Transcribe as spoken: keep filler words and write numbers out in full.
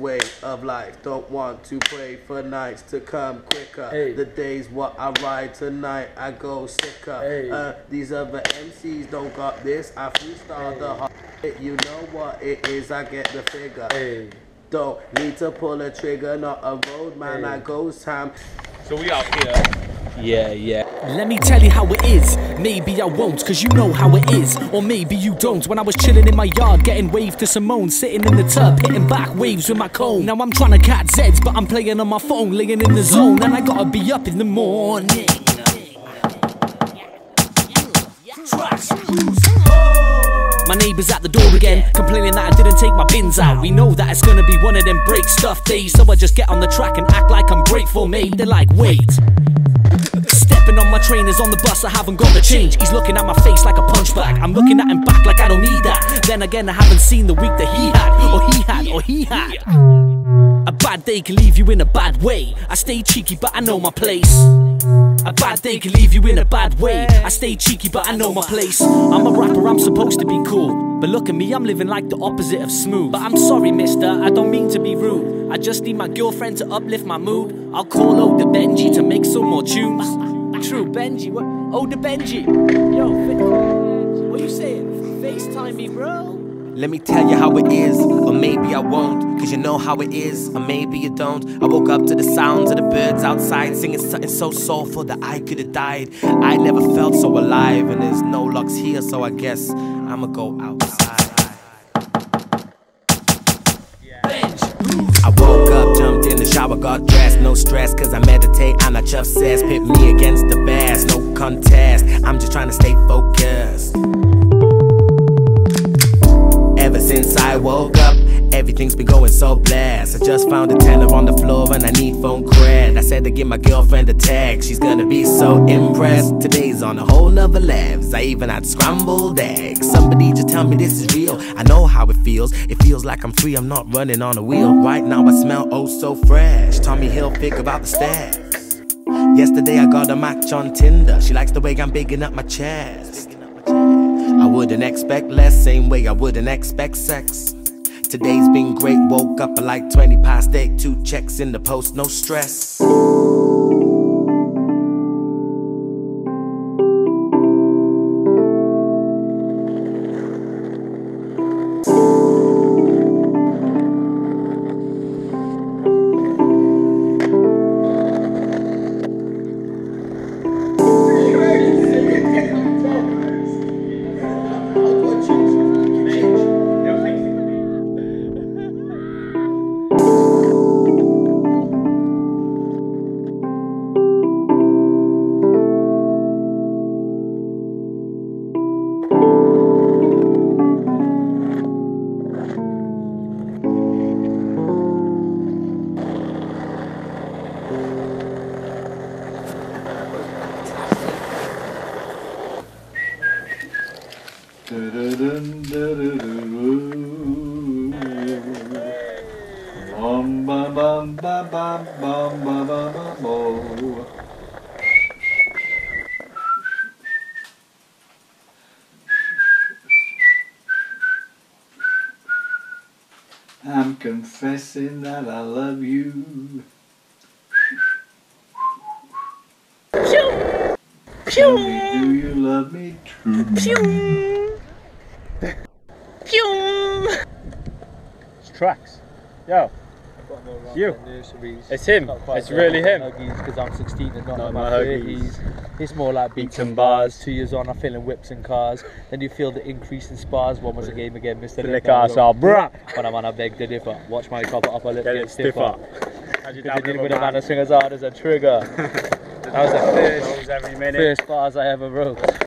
way of life. Don't want to pray for nights to come quicker. Hey. The days what I ride tonight, I go sicker. Hey. Uh, these other M Cs don't got this. I freestyle hey. the hard shit. You know what it is, I get the figure. Hey. Don't need to pull a trigger, not a road man. Hey. I goes time. So we out here. Yeah, yeah. Let me tell you how it is. Maybe I won't, cause you know how it is. Or maybe you don't. When I was chilling in my yard, getting waved to Simone, sitting in the tub, hitting back waves with my cone. Now I'm trying to cat Zeds, but I'm playing on my phone, laying in the zone, and I gotta be up in the morning. My neighbour's at the door again, complaining that I didn't take my bins out. We know that it's gonna be one of them break stuff days, so I just get on the track and act like I'm grateful, mate. They're like, wait. Stepping on my trainers on the bus, I haven't got the change. He's looking at my face like a punchback. I'm looking at him back like I don't need that. Then again, I haven't seen the week that he had, or he had, or he had. A bad day can leave you in a bad way. I stay cheeky, but I know my place. A bad day can leave you in a bad way. I stay cheeky, but I know my place. I'm a rapper, I'm supposed to be cool, but look at me, I'm living like the opposite of smooth. But I'm sorry, mister, I don't mean to be rude. I just need my girlfriend to uplift my mood. I'll call Oda Benji to make some more tunes. True Benji, what? Oda Benji. Yo, what you saying? FaceTime me, bro. Let me tell you how it is, or maybe I won't, cause you know how it is, or maybe you don't. I woke up to the sounds of the birds outside, singing something so soulful that I could've died. I never felt so alive, and there's no locks here, so I guess I'ma go outside. I woke up, jumped in the shower, got dressed, no stress, cause I meditate and I just says, pit me against the best, no contest, I'm just trying to stay focused. Ever since I woke up, everything's been going so blessed. I just found a tenner on the floor and I need phone cred. I said to give my girlfriend a text, she's gonna be so impressed. Today's on a whole nother level. I even had scrambled eggs. Somebody just tell me this is real. I know how it feels. It feels like I'm free, I'm not running on a wheel. Right now I smell oh so fresh. Tommy Hilfiger about the stacks. Yesterday I got a match on Tinder. She likes the way I'm bigging up my chest. I wouldn't expect less, same way I wouldn't expect sex. Today's been great, woke up at like twenty past eight, two checks in the post, no stress. I'm confessing that I love you. Pew! Pew! Do you love me too? Pew! Pew! It's Traxx. Yo. It's you. It's him. It's really him. Because I'm sixteen and not, not my hoagies. It's more like beaten bars. Two years on, I'm feeling whips and cars. Then you feel the increase in spars. One was a game again, Mister Lickarsar, bruh. But I'm on a beg the differ. Watch my copper up a little bit stiffer. Because you didn't win a man to sing as hard as a trigger. That was the first, first bars I ever wrote.